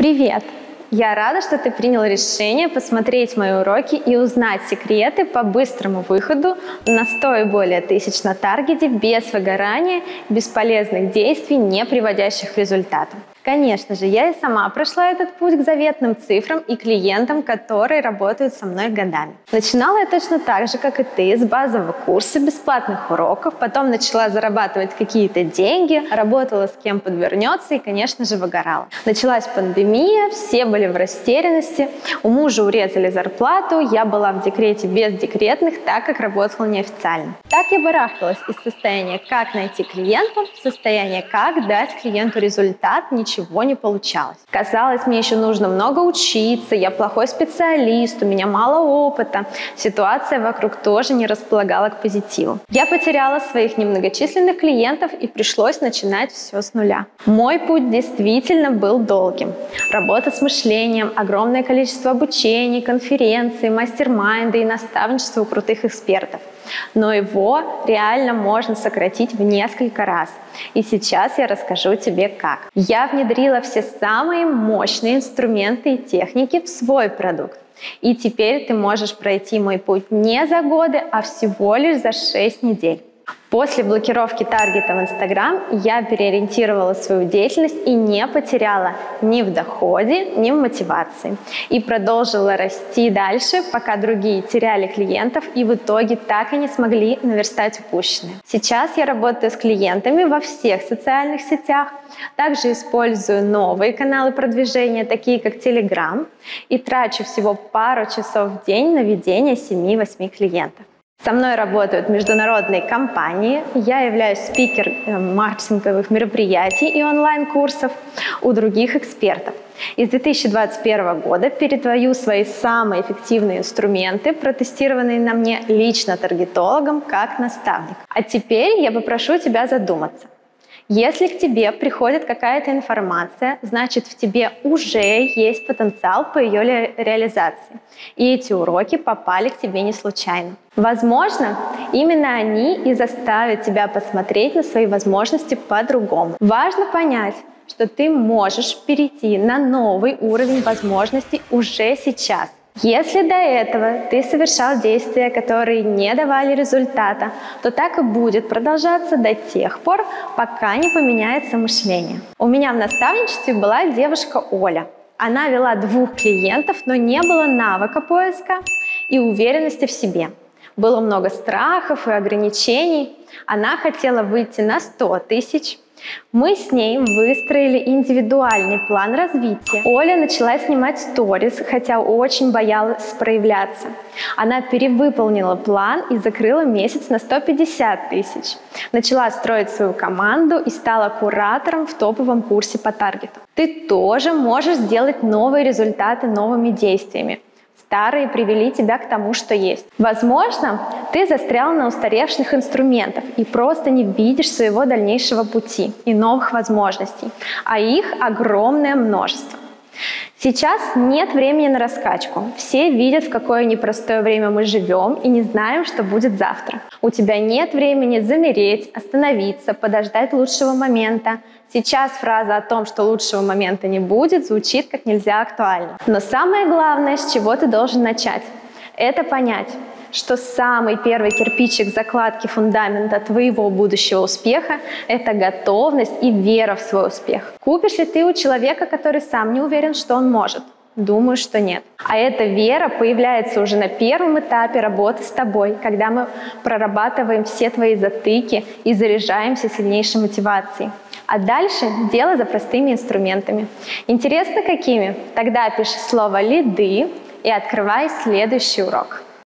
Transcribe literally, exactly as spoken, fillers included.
Привет! Я рада, что ты принял решение посмотреть мои уроки и узнать секреты по быстрому выходу на сто и более тысяч на таргете без выгорания, бесполезных действий, не приводящих к результату. Конечно же, я и сама прошла этот путь к заветным цифрам и клиентам, которые работают со мной годами. Начинала я точно так же, как и ты, с базового курса, бесплатных уроков, потом начала зарабатывать какие-то деньги, работала с кем подвернется и, конечно же, выгорала. Началась пандемия, все были в растерянности, у мужа урезали зарплату, я была в декрете без декретных, так как работала неофициально. Так я барахталась из состояния «как найти клиента» в состояние «как дать клиенту результат», ничего Ничего не получалось. Казалось, мне еще нужно много учиться, я плохой специалист, у меня мало опыта. Ситуация вокруг тоже не располагала к позитиву. Я потеряла своих немногочисленных клиентов и пришлось начинать все с нуля. Мой путь действительно был долгим. Работа с мышлением, огромное количество обучений, конференций, мастер-майнды и наставничество у крутых экспертов. Но его реально можно сократить в несколько раз. И сейчас я расскажу тебе как. Я внедрила все самые мощные инструменты и техники в свой продукт. И теперь ты можешь пройти мой путь не за годы, а всего лишь за шесть недель. После блокировки таргета в Инстаграм я переориентировала свою деятельность и не потеряла ни в доходе, ни в мотивации. И продолжила расти дальше, пока другие теряли клиентов и в итоге так и не смогли наверстать упущенное. Сейчас я работаю с клиентами во всех социальных сетях, также использую новые каналы продвижения, такие как Telegram, и трачу всего пару часов в день на ведение семи-восьми клиентов. Со мной работают международные компании, я являюсь спикером маркетинговых мероприятий и онлайн-курсов у других экспертов. И с две тысячи двадцать первого года передаю свои самые эффективные инструменты, протестированные на мне лично таргетологом как наставник. А теперь я попрошу тебя задуматься. Если к тебе приходит какая-то информация, значит, в тебе уже есть потенциал по ее ре- реализации. И эти уроки попали к тебе не случайно. Возможно, именно они и заставят тебя посмотреть на свои возможности по-другому. Важно понять, что ты можешь перейти на новый уровень возможностей уже сейчас. Если до этого ты совершал действия, которые не давали результата, то так и будет продолжаться до тех пор, пока не поменяется мышление. У меня в наставничестве была девушка Оля. Она вела двух клиентов, но не было навыка поиска и уверенности в себе. Было много страхов и ограничений. Она хотела выйти на сто тысяч. Мы с ней выстроили индивидуальный план развития. Оля начала снимать сторис, хотя очень боялась проявляться. Она перевыполнила план и закрыла месяц на сто пятьдесят тысяч. Начала строить свою команду и стала куратором в топовом курсе по таргету. Ты тоже можешь сделать новые результаты новыми действиями. Старые привели тебя к тому, что есть. Возможно, ты застрял на устаревших инструментах и просто не видишь своего дальнейшего пути и новых возможностей, а их огромное множество. Сейчас нет времени на раскачку. Все видят, в какое непростое время мы живем и не знаем, что будет завтра. У тебя нет времени замереть, остановиться, подождать лучшего момента. Сейчас фраза о том, что лучшего момента не будет, звучит как нельзя актуально. Но самое главное, с чего ты должен начать, это понять, что самый первый кирпичик закладки фундамента твоего будущего успеха – это готовность и вера в свой успех. Купишь ли ты у человека, который сам не уверен, что он может? Думаю, что нет. А эта вера появляется уже на первом этапе работы с тобой, когда мы прорабатываем все твои затыки и заряжаемся сильнейшей мотивацией. А дальше дело за простыми инструментами. Интересно, какими? Тогда пиши слово «лиды» и открывай следующий урок.